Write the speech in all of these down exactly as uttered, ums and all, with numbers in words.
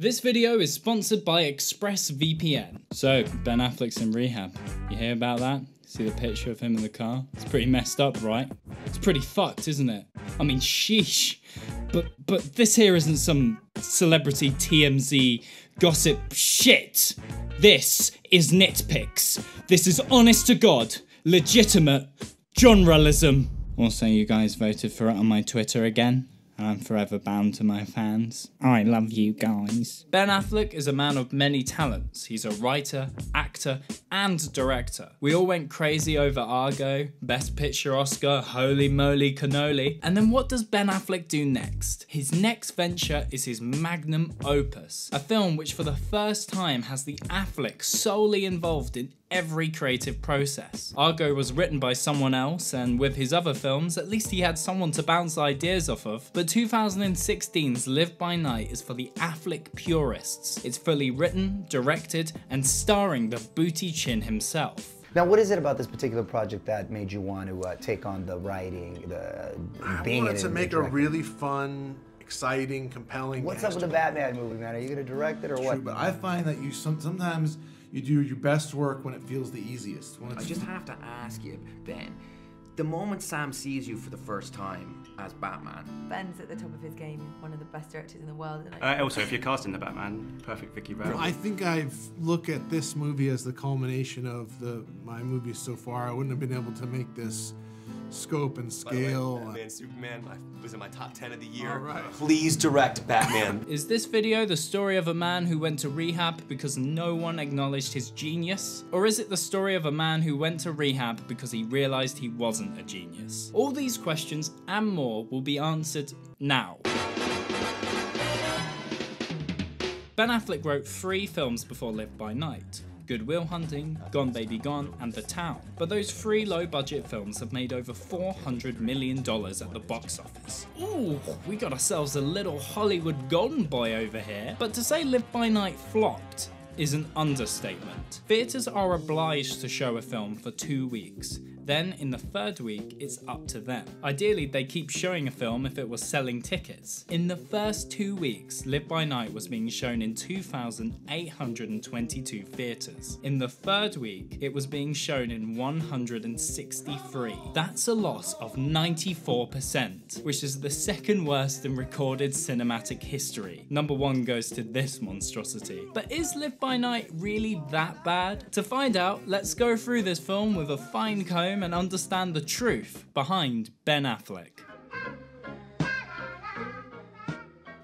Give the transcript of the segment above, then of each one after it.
This video is sponsored by ExpressVPN. So, Ben Affleck's in rehab. You hear about that? See the picture of him in the car? It's pretty messed up, right? It's pretty fucked, isn't it? I mean, sheesh. But, but this here isn't some celebrity T M Z gossip shit. This is NitPix. This is honest to God, legitimate journalism. Also, you guys voted for it on my Twitter again. I'm forever bound to my fans. I love you guys. Ben Affleck is a man of many talents. He's a writer, actor, and director. We all went crazy over Argo, Best Picture Oscar, holy moly cannoli. And then what does Ben Affleck do next? His next venture is his magnum opus, a film which for the first time has the Affleck solely involved in every creative process. Argo was written by someone else, and with his other films, at least he had someone to bounce ideas off of. But two thousand sixteen's Live by Night is for the Affleck purists. It's fully written, directed, and starring the booty chin himself. Now, what is it about this particular project that made you want to uh, take on the writing, the I being wanted in to make a really fun, exciting, compelling. What's up with the Batman movie, man? Are you going to direct it or what? True, but I find that you some, sometimes. You do your best work when it feels the easiest. When it's I just have to ask you, Ben, the moment Sam sees you for the first time as Batman... Ben's at the top of his game, one of the best directors in the world. And I uh, also, if you're casting the Batman, perfect Vicky Vale. I think I look at this movie as the culmination of the my movies so far. I wouldn't have been able to make this scope and scale. By the way, Batman, Superman I was in my top ten of the year. All right. Please direct Batman. Is this video the story of a man who went to rehab because no one acknowledged his genius? Or is it the story of a man who went to rehab because he realized he wasn't a genius? All these questions and more will be answered now. Ben Affleck wrote three films before Live by Night. Good Will Hunting, Gone Baby Gone, and The Town. But those three low-budget films have made over four hundred million dollars at the box office. Ooh, we got ourselves a little Hollywood golden boy over here. But to say Live by Night flopped is an understatement. Theatres are obliged to show a film for two weeks. Then, in the third week, it's up to them. Ideally, they keep showing a film if it was selling tickets. In the first two weeks, Live by Night was being shown in two thousand eight hundred twenty-two theatres. In the third week, it was being shown in one hundred sixty-three. That's a loss of ninety-four percent, which is the second worst in recorded cinematic history. Number one goes to this monstrosity. But is Live by Night really that bad? To find out, let's go through this film with a fine comb and understand the truth behind Ben Affleck.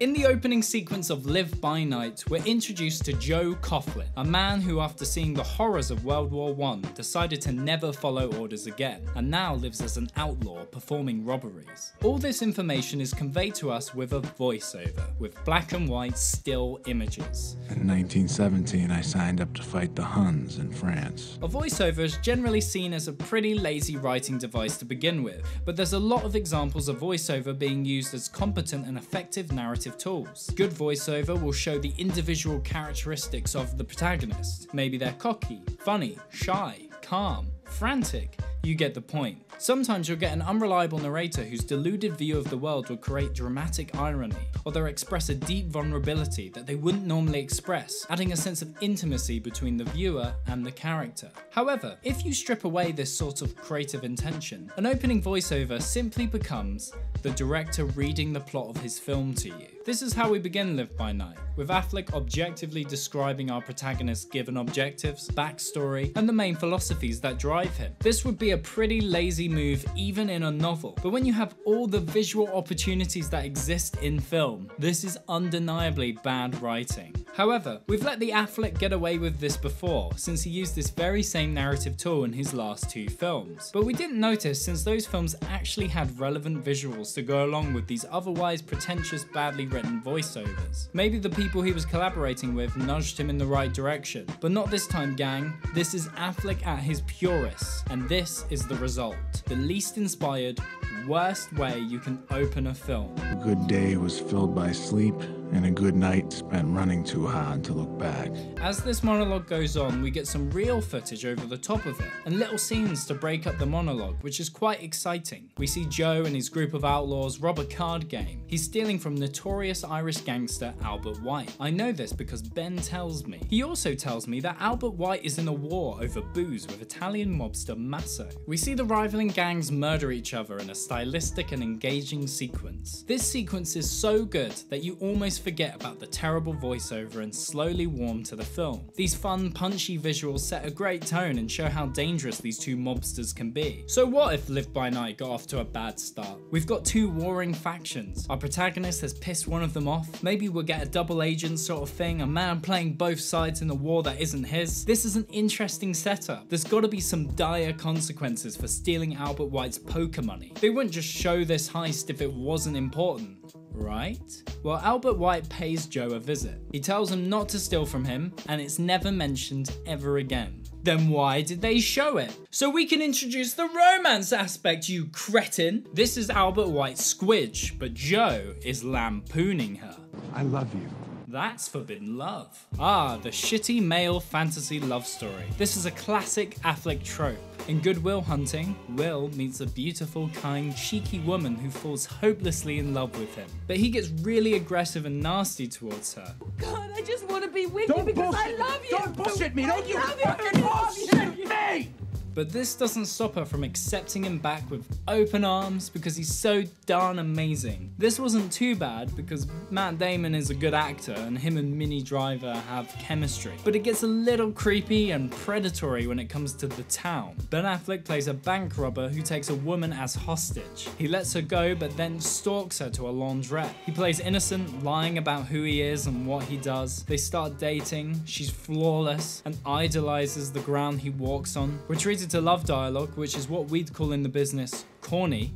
In the opening sequence of Live by Night, we're introduced to Joe Coughlin, a man who, after seeing the horrors of World War One, decided to never follow orders again, and now lives as an outlaw performing robberies. All this information is conveyed to us with a voiceover, with black and white still images. In nineteen seventeen, I signed up to fight the Huns in France. A voiceover is generally seen as a pretty lazy writing device to begin with, but there's a lot of examples of voiceover being used as competent and effective narrative tools. Good voiceover will show the individual characteristics of the protagonist. Maybe they're cocky, funny, shy, calm, frantic. You get the point. Sometimes you'll get an unreliable narrator whose deluded view of the world will create dramatic irony, or they'll express a deep vulnerability that they wouldn't normally express, adding a sense of intimacy between the viewer and the character. However, if you strip away this sort of creative intention, an opening voiceover simply becomes the director reading the plot of his film to you. This is how we begin Live by Night, with Affleck objectively describing our protagonist's given objectives, backstory, and the main philosophies that drive him. This would be a pretty lazy move even in a novel, but when you have all the visual opportunities that exist in film, this is undeniably bad writing. However, we've let the Affleck get away with this before, since he used this very same narrative tool in his last two films. But we didn't notice, since those films actually had relevant visuals to go along with these otherwise pretentious, badly written voiceovers. Maybe the people he was collaborating with nudged him in the right direction. But not this time, gang. This is Affleck at his purest, and this is the result. The least inspired, worst way you can open a film. A good day was filled by sleep. and a good night spent running too hard to look back. As this monologue goes on, we get some real footage over the top of it, and little scenes to break up the monologue, which is quite exciting. We see Joe and his group of outlaws rob a card game. He's stealing from notorious Irish gangster Albert White. I know this because Ben tells me. He also tells me that Albert White is in a war over booze with Italian mobster Maso. We see the rivaling gangs murder each other in a stylistic and engaging sequence. This sequence is so good that you almost forget about the terrible voiceover and slowly warm to the film. These fun, punchy visuals set a great tone and show how dangerous these two mobsters can be. So what if Live by Night got off to a bad start? We've got two warring factions. Our protagonist has pissed one of them off. Maybe we'll get a double agent sort of thing, a man playing both sides in a war that isn't his. This is an interesting setup. There's got to be some dire consequences for stealing Albert White's poker money. They wouldn't just show this heist if it wasn't important, right? Well, Albert White pays Joe a visit. He tells him not to steal from him, and it's never mentioned ever again. Then why did they show it? So we can introduce the romance aspect, you cretin! This is Albert White's squidge, but Joe is lampooning her. I love you. That's forbidden love. Ah, the shitty male fantasy love story. This is a classic Affleck trope. In Good Will Hunting, Will meets a beautiful, kind, cheeky woman who falls hopelessly in love with him. But he gets really aggressive and nasty towards her. God, I just want to be with you because I love you! Don't bullshit me! Don't you fucking bullshit me! But this doesn't stop her from accepting him back with open arms because he's so darn amazing. This wasn't too bad because Matt Damon is a good actor and him and Minnie Driver have chemistry. But it gets a little creepy and predatory when it comes to The Town. Ben Affleck plays a bank robber who takes a woman as hostage. He lets her go but then stalks her to a laundrette. He plays innocent, lying about who he is and what he does. They start dating, she's flawless and idolizes the ground he walks on. We're treated to love dialogue, which is what we'd call in the business corny.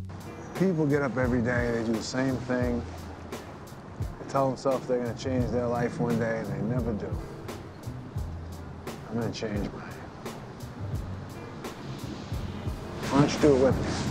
People get up every day, they do the same thing, they tell themselves they're going to change their life one day, and they never do. I'm going to change mine. Why don't you do it with me?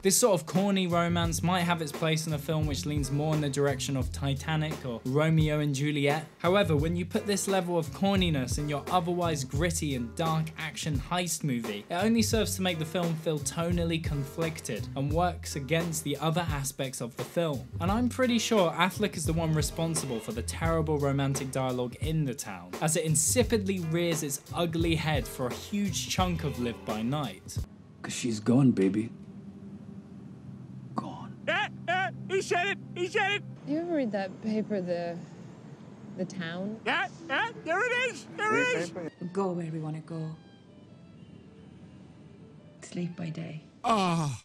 This sort of corny romance might have its place in a film which leans more in the direction of Titanic or Romeo and Juliet. However, when you put this level of corniness in your otherwise gritty and dark action heist movie, it only serves to make the film feel tonally conflicted and works against the other aspects of the film. And I'm pretty sure Affleck is the one responsible for the terrible romantic dialogue in The Town, as it insipidly rears its ugly head for a huge chunk of Live by Night. 'Cause she's gone, baby. He said it! He said it! You ever read that paper, The the Town? Yeah, yeah, there it is! There it is! Go where we want to go. Sleep by day. Oh.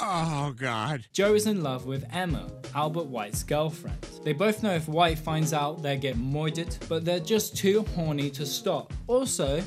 Oh, God. Joe is in love with Emma, Albert White's girlfriend. They both know if White finds out, they'll get murdered, but they're just too horny to stop. Also,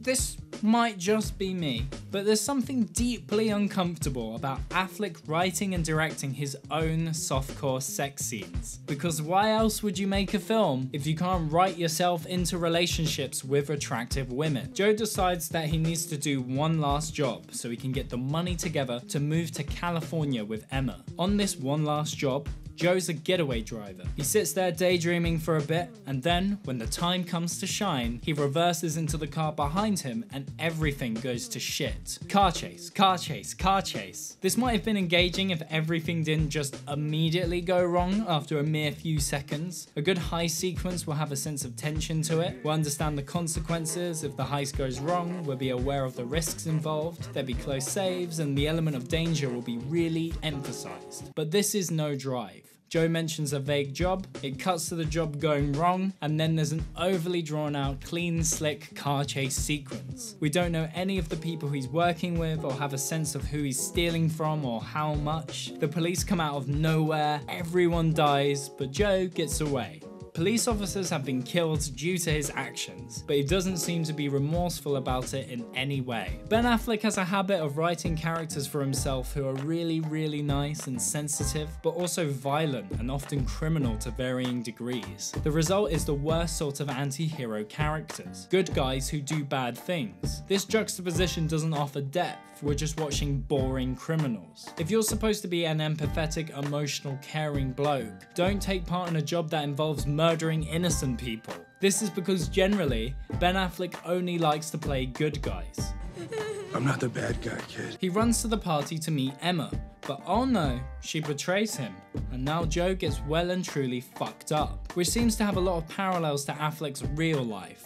this might just be me, but there's something deeply uncomfortable about Affleck writing and directing his own softcore sex scenes. Because why else would you make a film if you can't write yourself into relationships with attractive women? Joe decides that he needs to do one last job so he can get the money together to move to California with Emma. On this one last job, Joe's a getaway driver. He sits there daydreaming for a bit, and then, when the time comes to shine, he reverses into the car behind him and everything goes to shit. Car chase, car chase, car chase. This might have been engaging if everything didn't just immediately go wrong after a mere few seconds. A good heist sequence will have a sense of tension to it. We'll understand the consequences if the heist goes wrong, we'll be aware of the risks involved, there'll be close saves, and the element of danger will be really emphasized. But this is no Drive. Joe mentions a vague job, it cuts to the job going wrong, and then there's an overly drawn out, clean, slick car chase sequence. We don't know any of the people he's working with or have a sense of who he's stealing from or how much. The police come out of nowhere, everyone dies, but Joe gets away. Police officers have been killed due to his actions, but he doesn't seem to be remorseful about it in any way. Ben Affleck has a habit of writing characters for himself who are really, really nice and sensitive, but also violent and often criminal to varying degrees. The result is the worst sort of anti-hero characters, good guys who do bad things. This juxtaposition doesn't offer depth, we're just watching boring criminals. If you're supposed to be an empathetic, emotional, caring bloke, don't take part in a job that involves murdering innocent people. This is because generally, Ben Affleck only likes to play good guys. I'm not the bad guy, kid. He runs to the party to meet Emma, but oh no, she betrays him, and now Joe gets well and truly fucked up, which seems to have a lot of parallels to Affleck's real life.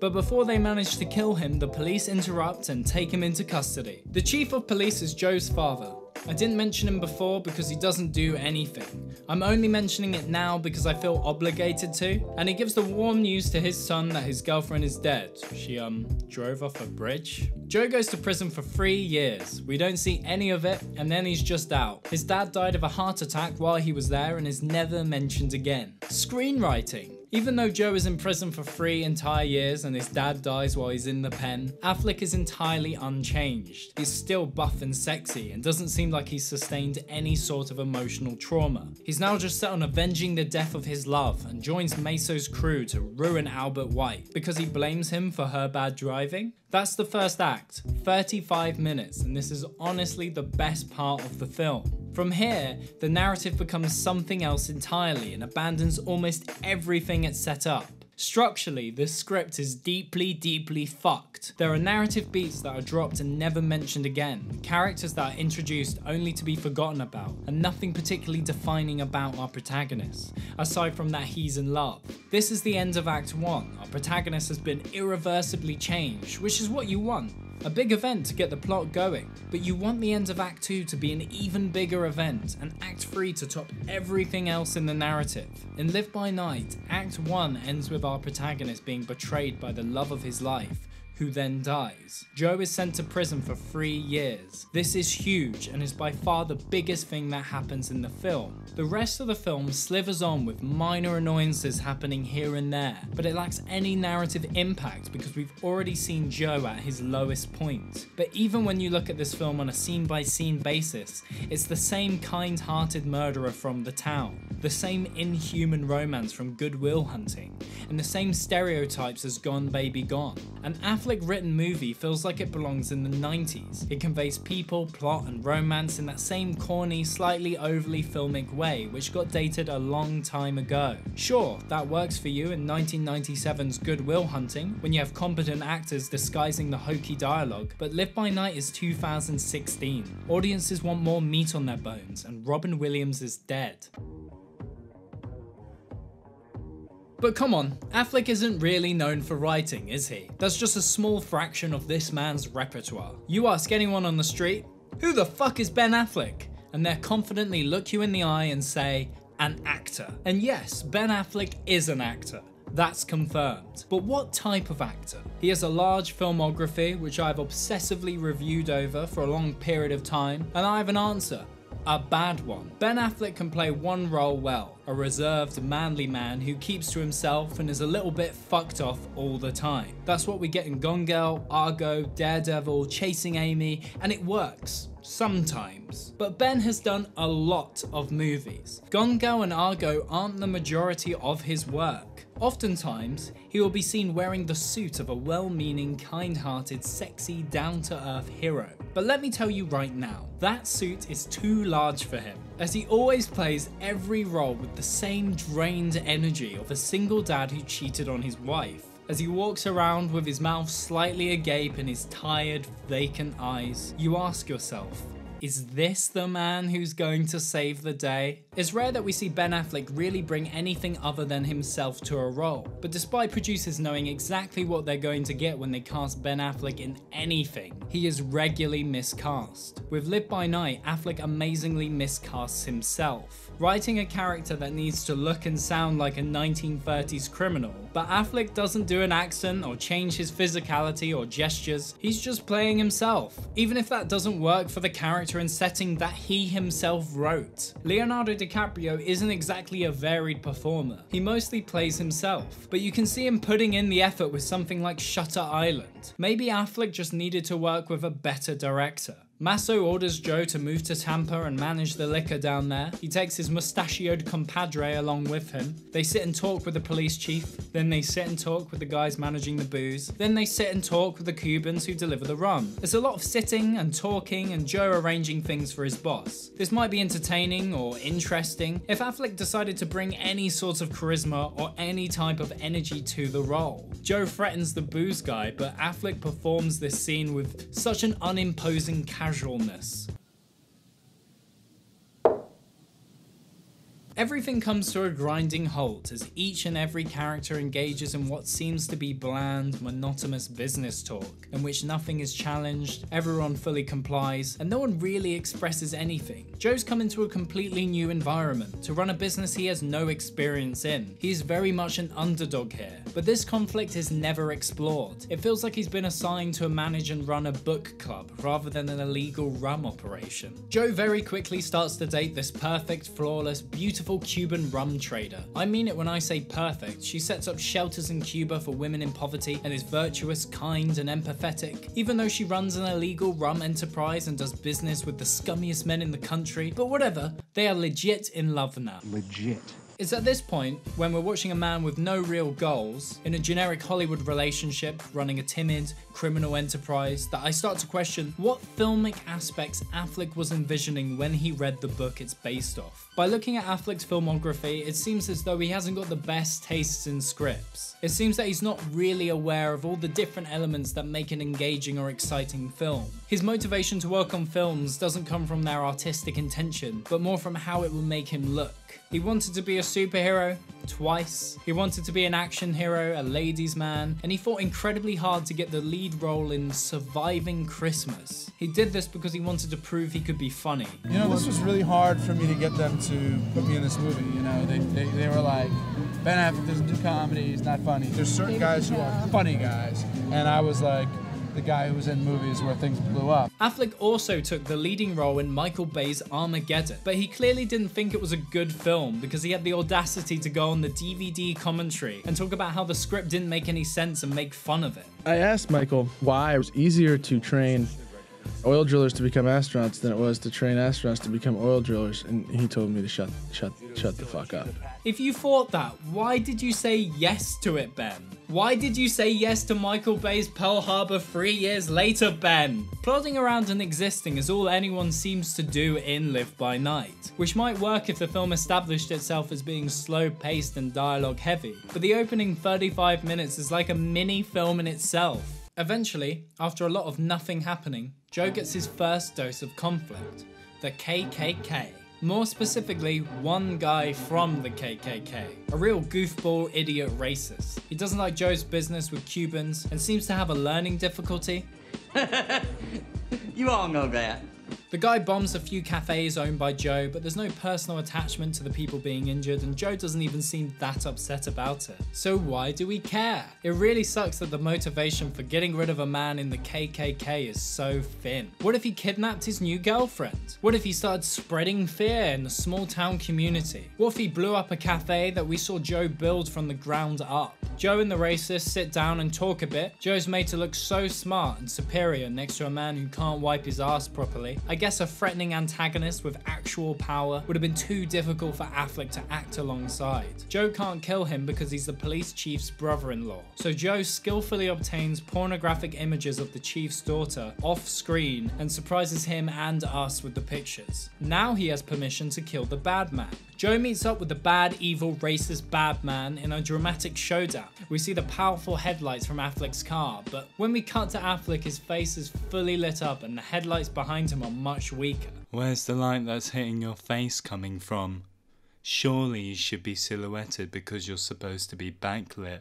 But before they manage to kill him, the police interrupt and take him into custody. The chief of police is Joe's father. I didn't mention him before because he doesn't do anything. I'm only mentioning it now because I feel obligated to, and he gives the warm news to his son that his girlfriend is dead. She, um, drove off a bridge. Joe goes to prison for three years. We don't see any of it, and then he's just out. His dad died of a heart attack while he was there and is never mentioned again. Screenwriting. Even though Joe is in prison for three entire years and his dad dies while he's in the pen, Affleck is entirely unchanged. He's still buff and sexy and doesn't seem like he's sustained any sort of emotional trauma. He's now just set on avenging the death of his love and joins Maso's crew to ruin Albert White because he blames him for her bad driving. That's the first act, thirty-five minutes, and this is honestly the best part of the film. From here, the narrative becomes something else entirely and abandons almost everything it's set up. Structurally, this script is deeply, deeply fucked. There are narrative beats that are dropped and never mentioned again, characters that are introduced only to be forgotten about, and nothing particularly defining about our protagonist, aside from that he's in love. This is the end of Act one. Our protagonist has been irreversibly changed, which is what you want. A big event to get the plot going, but you want the end of Act two to be an even bigger event and Act three to top everything else in the narrative. In Live by Night, Act one ends with our protagonist being betrayed by the love of his life, who then dies. Joe is sent to prison for three years. This is huge and is by far the biggest thing that happens in the film. The rest of the film slivers on with minor annoyances happening here and there, but it lacks any narrative impact because we've already seen Joe at his lowest point. But even when you look at this film on a scene by scene basis, it's the same kind-hearted murderer from The Town, the same inhuman romance from Good Will Hunting, and the same stereotypes as Gone Baby Gone. And after An Affleck written movie feels like it belongs in the nineties. It conveys people, plot, and romance in that same corny, slightly overly filmic way, which got dated a long time ago. Sure, that works for you in nineteen ninety-seven's Good Will Hunting, when you have competent actors disguising the hokey dialogue, but Live by Night is two thousand sixteen. Audiences want more meat on their bones, and Robin Williams is dead. But come on, Affleck isn't really known for writing, is he? That's just a small fraction of this man's repertoire. You ask anyone on the street, who the fuck is Ben Affleck? And they'll confidently look you in the eye and say, an actor. And yes, Ben Affleck is an actor. That's confirmed. But what type of actor? He has a large filmography, which I've obsessively reviewed over for a long period of time, and I have an answer. A bad one. Ben Affleck can play one role well, a reserved, manly man who keeps to himself and is a little bit fucked off all the time. That's what we get in Gone Girl, Argo, Daredevil, Chasing Amy, and it works. Sometimes. But Ben has done a lot of movies. Gone Girl and Argo aren't the majority of his work. Oftentimes, he will be seen wearing the suit of a well-meaning, kind-hearted, sexy, down-to-earth hero. But let me tell you right now, that suit is too large for him, as he always plays every role with the same drained energy of a single dad who cheated on his wife. As he walks around with his mouth slightly agape and his tired, vacant eyes, you ask yourself, Is this the man who's going to save the day? It's rare that we see Ben Affleck really bring anything other than himself to a role, but despite producers knowing exactly what they're going to get when they cast Ben Affleck in anything, he is regularly miscast. With Live by Night, Affleck amazingly miscasts himself, writing a character that needs to look and sound like a nineteen thirties criminal, but Affleck doesn't do an accent or change his physicality or gestures, he's just playing himself, even if that doesn't work for the character and setting that he himself wrote. Leonardo DiCaprio isn't exactly a varied performer, he mostly plays himself, but you can see him putting in the effort with something like Shutter Island. Maybe Affleck just needed to work with a better director. Maso orders Joe to move to Tampa and manage the liquor down there. He takes his mustachioed compadre along with him. They sit and talk with the police chief, then they sit and talk with the guys managing the booze, then they sit and talk with the Cubans who deliver the rum. There's a lot of sitting and talking and Joe arranging things for his boss. This might be entertaining or interesting if Affleck decided to bring any sort of charisma or any type of energy to the role. Joe threatens the booze guy, but Affleck performs this scene with such an unimposing character. Casualness. Everything comes to a grinding halt as each and every character engages in what seems to be bland, monotonous business talk, in which nothing is challenged, everyone fully complies, and no one really expresses anything. Joe's come into a completely new environment, to run a business he has no experience in. He is very much an underdog here, but this conflict is never explored. It feels like he's been assigned to manage and run a book club, rather than an illegal rum operation. Joe very quickly starts to date this perfect, flawless, beautiful Cuban rum trader. I mean it when I say perfect. She sets up shelters in Cuba for women in poverty and is virtuous, kind, and empathetic. Even though she runs an illegal rum enterprise and does business with the scummiest men in the country, but whatever, they are legit in love now. Legit. It's at this point, when we're watching a man with no real goals, in a generic Hollywood relationship, running a timid, criminal enterprise, that I start to question what filmic aspects Affleck was envisioning when he read the book it's based off. By looking at Affleck's filmography, it seems as though he hasn't got the best tastes in scripts. It seems that he's not really aware of all the different elements that make an engaging or exciting film. His motivation to work on films doesn't come from their artistic intention, but more from how it will make him look. He wanted to be a superhero twice. He wanted to be an action hero, a ladies' man, and he fought incredibly hard to get the lead role in Surviving Christmas. He did this because he wanted to prove he could be funny. You know, this was really hard for me to get them to put me in this movie. You know, they, they, they were like, Ben Affleck doesn't do comedy, he's not funny. There's certain guys who are funny guys, and I was like, the guy who was in movies where things blew up. Affleck also took the leading role in Michael Bay's Armageddon, but he clearly didn't think it was a good film because he had the audacity to go on the D V D commentary and talk about how the script didn't make any sense and make fun of it. I asked Michael why it was easier to train oil drillers to become astronauts than it was to train astronauts to become oil drillers, and he told me to shut shut shut the fuck up. If you thought that, why did you say yes to it, Ben? Why did you say yes to Michael Bay's Pearl Harbor three years later, Ben? Plodding around and existing is all anyone seems to do in Live by Night, which might work if the film established itself as being slow-paced and dialogue-heavy, but the opening thirty-five minutes is like a mini-film in itself. Eventually, after a lot of nothing happening, Joe gets his first dose of conflict, the K K K. More specifically, one guy from the K K K. A real goofball, idiot racist. He doesn't like Joe's business with Cubans and seems to have a learning difficulty. You all know that. The guy bombs a few cafes owned by Joe, but there's no personal attachment to the people being injured, and Joe doesn't even seem that upset about it. So why do we care? It really sucks that the motivation for getting rid of a man in the K K K is so thin. What if he kidnapped his new girlfriend? What if he started spreading fear in the small town community? What if he blew up a cafe that we saw Joe build from the ground up? Joe and the racist sit down and talk a bit. Joe's made to look so smart and superior next to a man who can't wipe his ass properly. I guess a threatening antagonist with actual power would have been too difficult for Affleck to act alongside. Joe can't kill him because he's the police chief's brother-in-law, so Joe skillfully obtains pornographic images of the chief's daughter off-screen and surprises him and us with the pictures. Now he has permission to kill the bad man. Joe meets up with the bad, evil, racist bad man in a dramatic showdown. We see the powerful headlights from Affleck's car, but when we cut to Affleck, his face is fully lit up and the headlights behind him are much weaker. Where's the light that's hitting your face coming from? Surely you should be silhouetted because you're supposed to be backlit.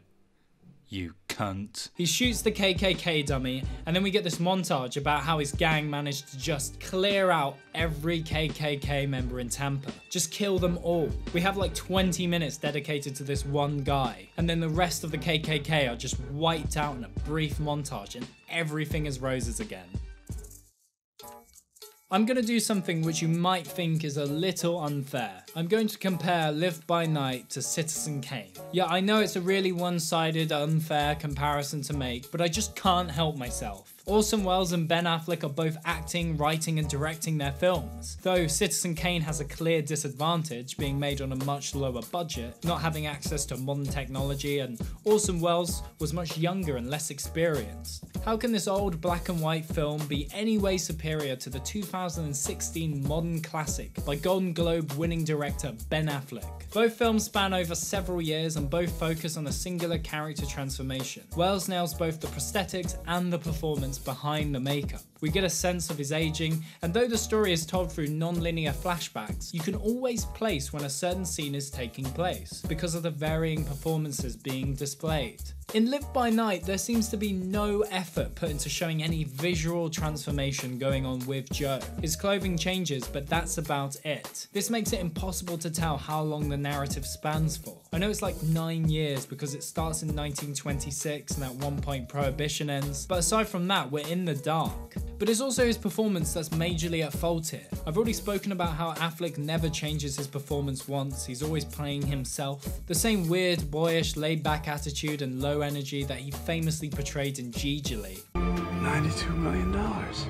You cunt. He shoots the K K K dummy, and then we get this montage about how his gang managed to just clear out every K K K member in Tampa. Just kill them all. We have like twenty minutes dedicated to this one guy, and then the rest of the K K K are just wiped out in a brief montage, and everything is roses again. I'm going to do something which you might think is a little unfair. I'm going to compare Live by Night to Citizen Kane. Yeah, I know it's a really one-sided, unfair comparison to make, but I just can't help myself. Orson Welles and Ben Affleck are both acting, writing and directing their films, though Citizen Kane has a clear disadvantage, being made on a much lower budget, not having access to modern technology, and Orson Welles was much younger and less experienced. How can this old black and white film be any way superior to the two thousand sixteen modern classic by Golden Globe winning director Ben Affleck? Both films span over several years and both focus on a singular character transformation. Welles nails both the prosthetics and the performance behind the makeup. We get a sense of his aging, and though the story is told through non-linear flashbacks, you can always place when a certain scene is taking place, because of the varying performances being displayed. In Live by Night, there seems to be no effort put into showing any visual transformation going on with Joe. His clothing changes, but that's about it. This makes it impossible to tell how long the narrative spans for. I know it's like nine years because it starts in nineteen twenty-six and at one point Prohibition ends, but aside from that, we're in the dark. But it's also his performance that's majorly at fault here. I've already spoken about how Affleck never changes his performance once, he's always playing himself. The same weird, boyish, laid-back attitude and low energy that he famously portrayed in Gigli. ninety-two million dollars.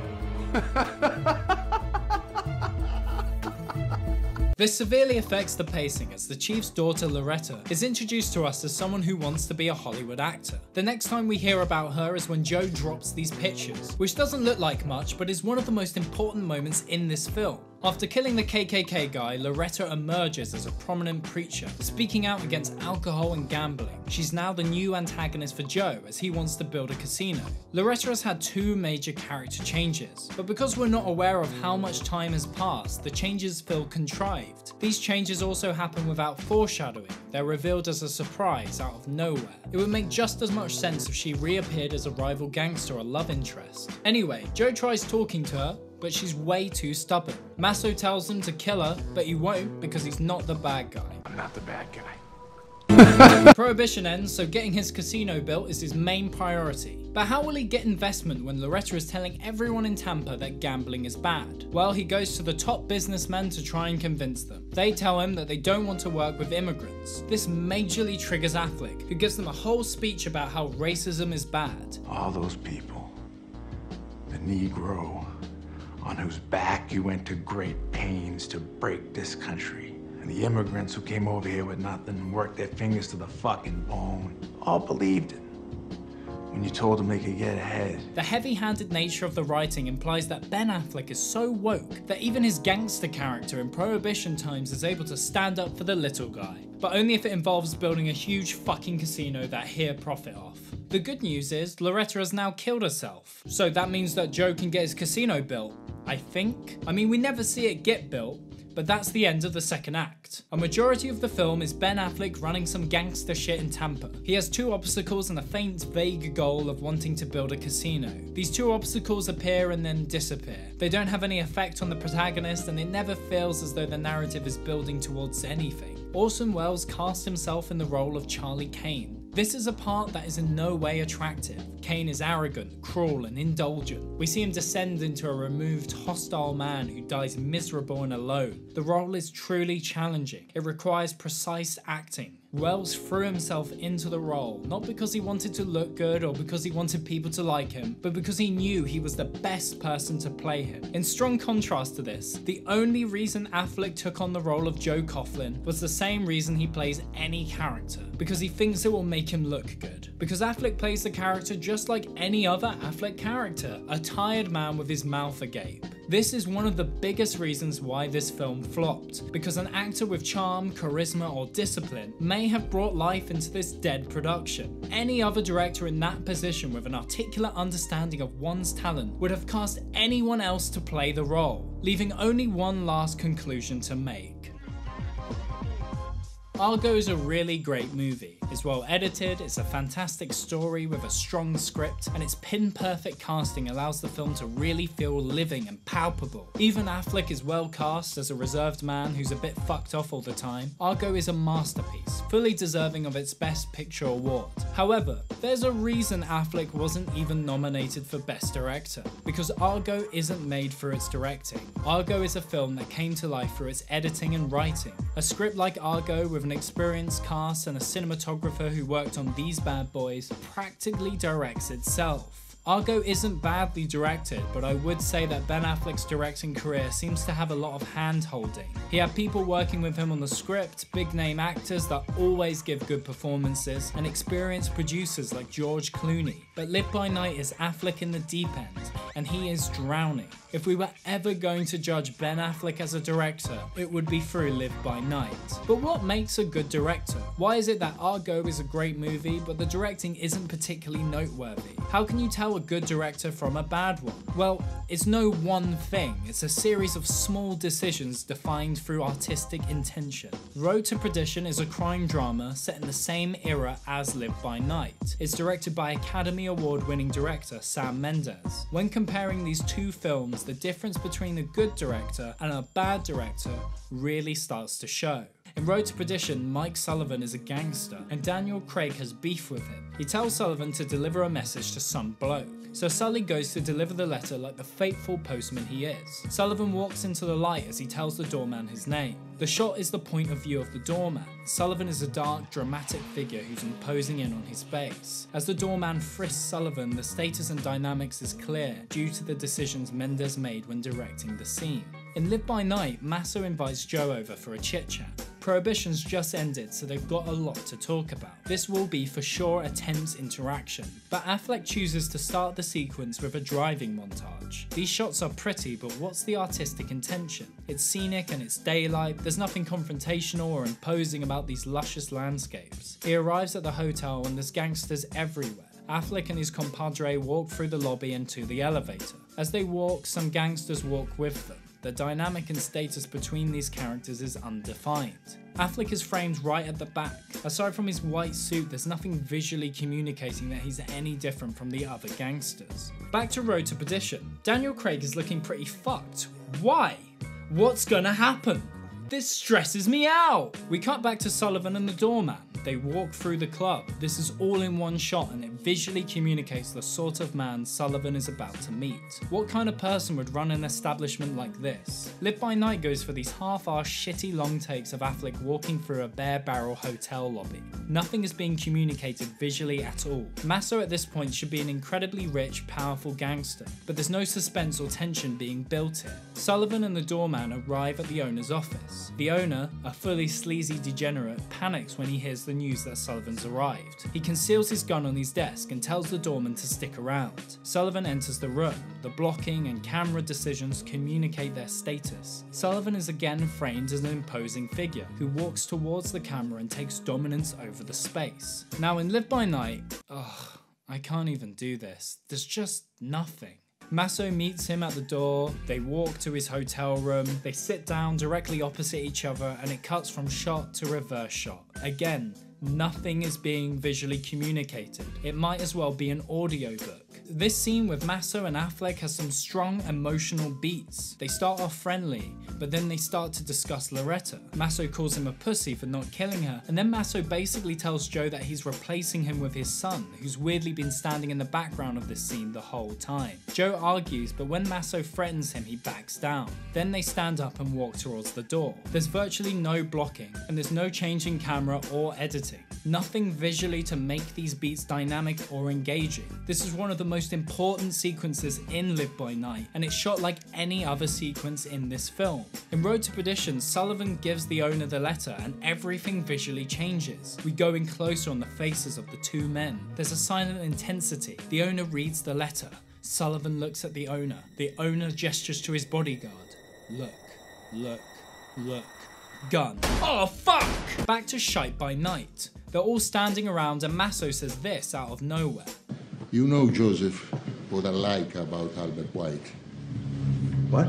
This severely affects the pacing as the chief's daughter Loretta is introduced to us as someone who wants to be a Hollywood actor. The next time we hear about her is when Joe drops these pictures, which doesn't look like much but is one of the most important moments in this film. After killing the K K K guy, Loretta emerges as a prominent preacher, speaking out against alcohol and gambling. She's now the new antagonist for Joe as he wants to build a casino. Loretta has had two major character changes, but because we're not aware of how much time has passed, the changes feel contrived. These changes also happen without foreshadowing. They're revealed as a surprise out of nowhere. It would make just as much sense if she reappeared as a rival gangster or love interest. Anyway, Joe tries talking to her, but she's way too stubborn. Maso tells him to kill her, but he won't because he's not the bad guy. I'm not the bad guy. Prohibition ends, so getting his casino built is his main priority. But how will he get investment when Loretta is telling everyone in Tampa that gambling is bad? Well, he goes to the top businessmen to try and convince them. They tell him that they don't want to work with immigrants. This majorly triggers Affleck, who gives them a whole speech about how racism is bad. All those people, the Negro, on whose back you went to great pains to break this country. And the immigrants who came over here with nothing and worked their fingers to the fucking bone, all believed it when you told them they could get ahead. The heavy-handed nature of the writing implies that Ben Affleck is so woke that even his gangster character in Prohibition times is able to stand up for the little guy, but only if it involves building a huge fucking casino that he'll profit off. The good news is Loretta has now killed herself, so that means that Joe can get his casino built, I think. I mean, we never see it get built, but that's the end of the second act. A majority of the film is Ben Affleck running some gangster shit in Tampa. He has two obstacles and a faint, vague goal of wanting to build a casino. These two obstacles appear and then disappear. They don't have any effect on the protagonist, and it never feels as though the narrative is building towards anything. Orson Welles cast himself in the role of Charlie Kane. This is a part that is in no way attractive. Kane is arrogant, cruel, and indulgent. We see him descend into a removed, hostile man who dies miserable and alone. The role is truly challenging. It requires precise acting. Welles threw himself into the role, not because he wanted to look good or because he wanted people to like him, but because he knew he was the best person to play him. In strong contrast to this, the only reason Affleck took on the role of Joe Coughlin was the same reason he plays any character, because he thinks it will make him look good. Because Affleck plays the character just like any other Affleck character, a tired man with his mouth agape. This is one of the biggest reasons why this film flopped, because an actor with charm, charisma or discipline may have brought life into this dead production. Any other director in that position with an articulate understanding of one's talent would have cast anyone else to play the role, leaving only one last conclusion to make. Argo is a really great movie. It's well edited, it's a fantastic story with a strong script, and its pin-perfect casting allows the film to really feel living and palpable. Even Affleck is well cast as a reserved man who's a bit fucked off all the time. Argo is a masterpiece, fully deserving of its Best Picture award. However, there's a reason Affleck wasn't even nominated for Best Director, because Argo isn't made for its directing. Argo is a film that came to life through its editing and writing. A script like Argo with an experienced cast and a cinematographer who worked on these bad boys practically directs itself. Argo isn't badly directed, but I would say that Ben Affleck's directing career seems to have a lot of hand-holding. He had people working with him on the script, big-name actors that always give good performances, and experienced producers like George Clooney. But Live by Night is Affleck in the deep end, and he is drowning. If we were ever going to judge Ben Affleck as a director, it would be through Live by Night. But what makes a good director? Why is it that Argo is a great movie, but the directing isn't particularly noteworthy? How can you tell a good director from a bad one? Well, it's no one thing. It's a series of small decisions defined through artistic intention. Road to Perdition is a crime drama set in the same era as Live by Night. It's directed by Academy Award-winning director Sam Mendes. When comparing these two films, the difference between a good director and a bad director really starts to show. In Road to Perdition, Mike Sullivan is a gangster, and Daniel Craig has beef with him. He tells Sullivan to deliver a message to some bloke. So Sully goes to deliver the letter like the faithful postman he is. Sullivan walks into the light as he tells the doorman his name. The shot is the point of view of the doorman. Sullivan is a dark, dramatic figure who's imposing in on his base. As the doorman frisks Sullivan, the status and dynamics is clear due to the decisions Mendes made when directing the scene. In Live by Night, Maso invites Joe over for a chit-chat. Prohibition's just ended, so they've got a lot to talk about. This will be for sure a tense interaction, but Affleck chooses to start the sequence with a driving montage. These shots are pretty, but what's the artistic intention? It's scenic and it's daylight, there's nothing confrontational or imposing about these luscious landscapes. He arrives at the hotel and there's gangsters everywhere. Affleck and his compadre walk through the lobby and to the elevator. As they walk, some gangsters walk with them. The dynamic and status between these characters is undefined. Affleck is framed right at the back. Aside from his white suit, there's nothing visually communicating that he's any different from the other gangsters. Back to Road to Perdition. Daniel Craig is looking pretty fucked. Why? What's gonna happen? This stresses me out! We cut back to Sullivan and the doorman. They walk through the club. This is all in one shot and it visually communicates the sort of man Sullivan is about to meet. What kind of person would run an establishment like this? Live by Night goes for these half-arsed shitty long takes of Affleck walking through a bare-barrel hotel lobby. Nothing is being communicated visually at all. Maso at this point should be an incredibly rich, powerful gangster, but there's no suspense or tension being built here. Sullivan and the doorman arrive at the owner's office. The owner, a fully sleazy degenerate, panics when he hears the news that Sullivan's arrived. He conceals his gun on his desk and tells the doorman to stick around. Sullivan enters the room. The blocking and camera decisions communicate their status. Sullivan is again framed as an imposing figure who walks towards the camera and takes dominance over the space. Now in Live by Night, ugh, I can't even do this. There's just nothing. Maso meets him at the door, they walk to his hotel room, they sit down directly opposite each other, and it cuts from shot to reverse shot. Again, nothing is being visually communicated. It might as well be an audiobook. This scene with Maso and Affleck has some strong emotional beats. They start off friendly, but then they start to discuss Loretta. Maso calls him a pussy for not killing her, and then Maso basically tells Joe that he's replacing him with his son, who's weirdly been standing in the background of this scene the whole time. Joe argues, but when Maso threatens him, he backs down. Then they stand up and walk towards the door. There's virtually no blocking, and there's no change in camera or editing. Nothing visually to make these beats dynamic or engaging. This is one of the most important sequences in Live by Night, and it's shot like any other sequence in this film. In Road to Perdition, Sullivan gives the owner the letter and everything visually changes. We go in closer on the faces of the two men. There's a silent intensity. The owner reads the letter. Sullivan looks at the owner. The owner gestures to his bodyguard. Look, look, look. Gun. Oh, fuck! Back to Shite by Night. They're all standing around and Maso says this out of nowhere. You know, Joseph, what I like about Albert White. What?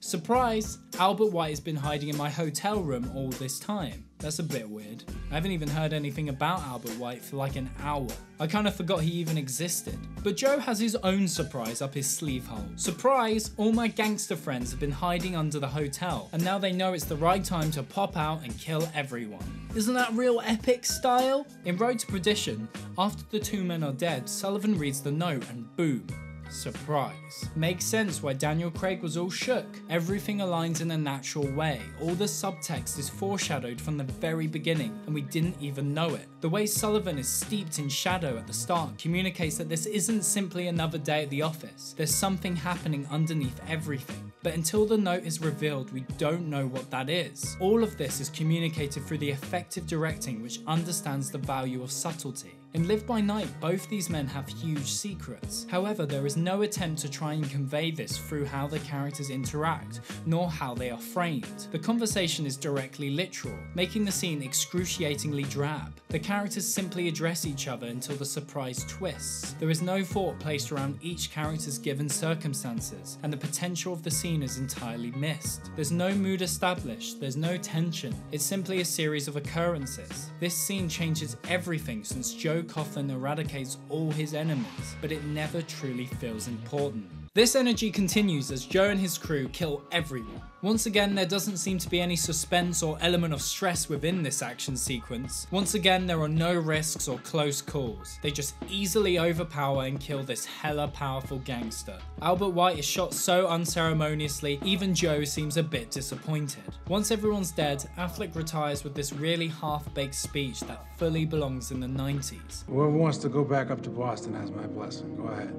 Surprise! Albert White has been hiding in my hotel room all this time. That's a bit weird. I haven't even heard anything about Albert White for like an hour. I kind of forgot he even existed. But Joe has his own surprise up his sleeve hole. Surprise! All my gangster friends have been hiding under the hotel, and now they know it's the right time to pop out and kill everyone. Isn't that real epic style? In Road to Perdition, after the two men are dead, Sullivan reads the note and boom. Surprise. Makes sense why Daniel Craig was all shook. Everything aligns in a natural way. All the subtext is foreshadowed from the very beginning and we didn't even know it. The way Sullivan is steeped in shadow at the start communicates that this isn't simply another day at the office. There's something happening underneath everything. But until the note is revealed, we don't know what that is. All of this is communicated through the effective directing, which understands the value of subtlety. In Live by Night, both these men have huge secrets. However, there is no attempt to try and convey this through how the characters interact, nor how they are framed. The conversation is directly literal, making the scene excruciatingly drab. The characters simply address each other until the surprise twists. There is no thought placed around each character's given circumstances, and the potential of the scene is entirely missed. There's no mood established, there's no tension, it's simply a series of occurrences. This scene changes everything since Joe Coughlin eradicates all his enemies, but it never truly feels important. This energy continues as Joe and his crew kill everyone. Once again, there doesn't seem to be any suspense or element of stress within this action sequence. Once again, there are no risks or close calls. They just easily overpower and kill this hella powerful gangster. Albert White is shot so unceremoniously, even Joe seems a bit disappointed. Once everyone's dead, Affleck retires with this really half-baked speech that fully belongs in the nineties. Whoever wants to go back up to Boston has my blessing. Go ahead.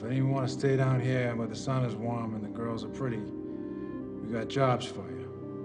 If anyone wants to stay down here where the sun is warm and the girls are pretty, we got jobs for you.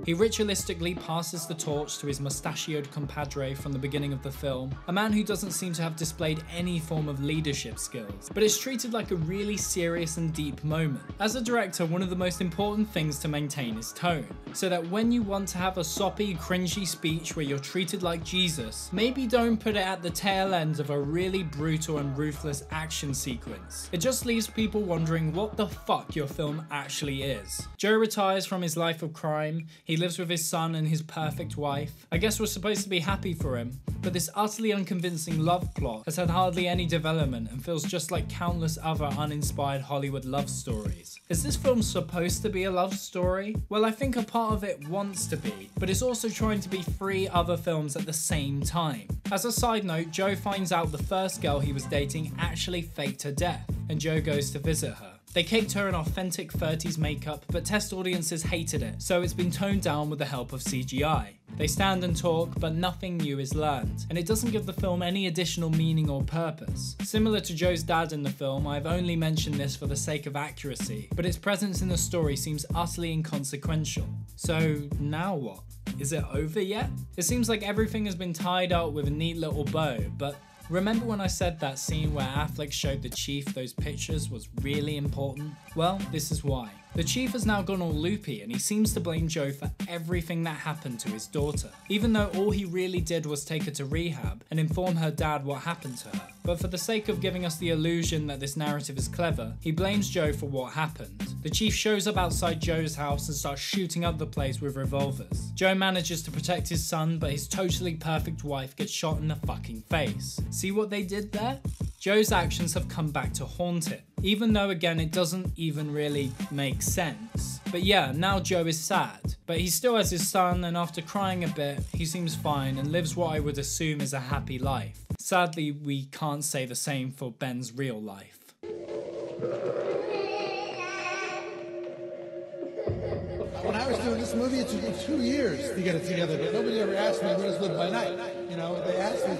He ritualistically passes the torch to his mustachioed compadre from the beginning of the film, a man who doesn't seem to have displayed any form of leadership skills, but is treated like a really serious and deep moment. As a director, one of the most important things to maintain is tone, so that when you want to have a soppy, cringy speech where you're treated like Jesus, maybe don't put it at the tail end of a really brutal and ruthless action sequence. It just leaves people wondering what the fuck your film actually is. Joe retires from his life of crime, he lives with his son and his perfect wife. I guess we're supposed to be happy for him, but this utterly unconvincing love plot has had hardly any development and feels just like countless other uninspired Hollywood love stories. Is this film supposed to be a love story? Well, I think a part of it wants to be, but it's also trying to be three other films at the same time. As a side note, Joe finds out the first girl he was dating actually faked her death, and Joe goes to visit her. They caked her in authentic thirties makeup, but test audiences hated it, so it's been toned down with the help of C G I. They stand and talk, but nothing new is learned, and it doesn't give the film any additional meaning or purpose. Similar to Joe's dad in the film, I've only mentioned this for the sake of accuracy, but its presence in the story seems utterly inconsequential. So now what? Is it over yet? It seems like everything has been tied up with a neat little bow, but remember when I said that scene where Affleck showed the chief those pictures was really important? Well, this is why. The chief has now gone all loopy and he seems to blame Joe for everything that happened to his daughter, even though all he really did was take her to rehab and inform her dad what happened to her. But for the sake of giving us the illusion that this narrative is clever, he blames Joe for what happened. The chief shows up outside Joe's house and starts shooting up the place with revolvers. Joe manages to protect his son, but his totally perfect wife gets shot in the fucking face. See what they did there? Joe's actions have come back to haunt him. Even though, again, it doesn't even really make sense. But yeah, now Joe is sad, but he still has his son, and after crying a bit, he seems fine and lives what I would assume is a happy life. Sadly, we can't say the same for Ben's real life. When I was doing this movie, it took two years to get it together, but nobody ever asked me what is Live by Night. You know, they asked me,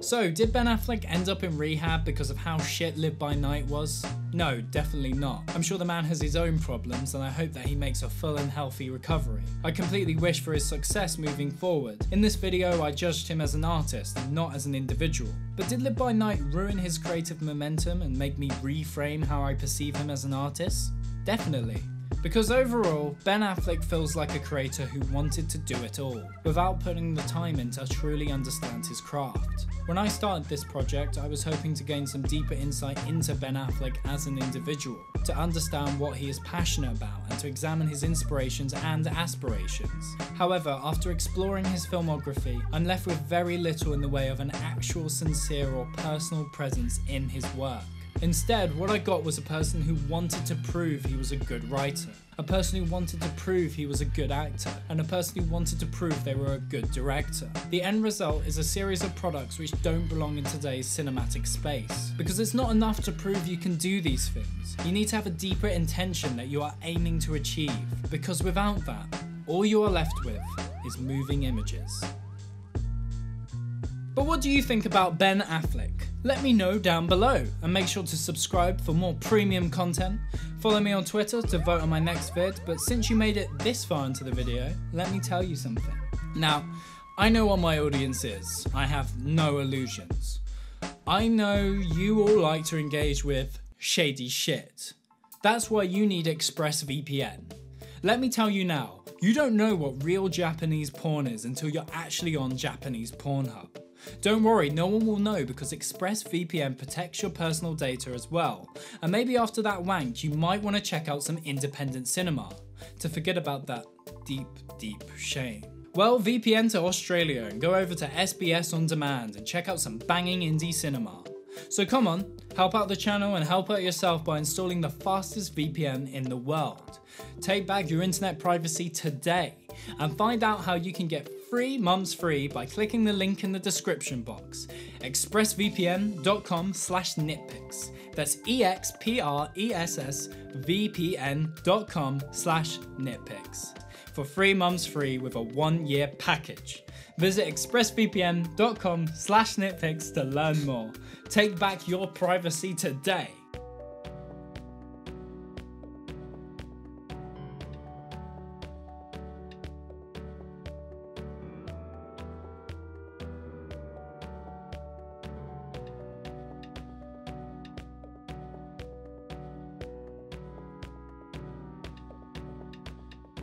So, did Ben Affleck end up in rehab because of how shit Live by Night was? No, definitely not. I'm sure the man has his own problems and I hope that he makes a full and healthy recovery. I completely wish for his success moving forward. In this video, I judged him as an artist and not as an individual. But did Live by Night ruin his creative momentum and make me reframe how I perceive him as an artist? Definitely. Because overall, Ben Affleck feels like a creator who wanted to do it all, without putting the time in to truly understand his craft. When I started this project, I was hoping to gain some deeper insight into Ben Affleck as an individual, to understand what he is passionate about and to examine his inspirations and aspirations. However, after exploring his filmography, I'm left with very little in the way of an actual sincere or personal presence in his work. Instead, what I got was a person who wanted to prove he was a good writer, a person who wanted to prove he was a good actor, and a person who wanted to prove they were a good director. The end result is a series of products which don't belong in today's cinematic space, because it's not enough to prove you can do these things. You need to have a deeper intention that you are aiming to achieve, because without that, all you are left with is moving images. But what do you think about Ben Affleck? Let me know down below and make sure to subscribe for more premium content. Follow me on Twitter to vote on my next vid, but since you made it this far into the video, let me tell you something. Now, I know what my audience is. I have no illusions. I know you all like to engage with shady shit. That's why you need ExpressVPN. Let me tell you now, you don't know what real Japanese porn is until you're actually on Japanese Pornhub. Don't worry, no one will know because ExpressVPN protects your personal data as well. And maybe after that wank, you might want to check out some independent cinema to forget about that deep, deep shame. Well, V P N to Australia and go over to S B S on demand and check out some banging indie cinema. So come on, help out the channel and help out yourself by installing the fastest V P N in the world. Take back your internet privacy today and find out how you can get free months free by clicking the link in the description box, expressvpn dot com slash nitpix. That's E X P R E S S V P N dot com slash nitpix for free months free with a one year package. Visit expressvpn dot com slash nitpix to learn more. Take back your privacy today.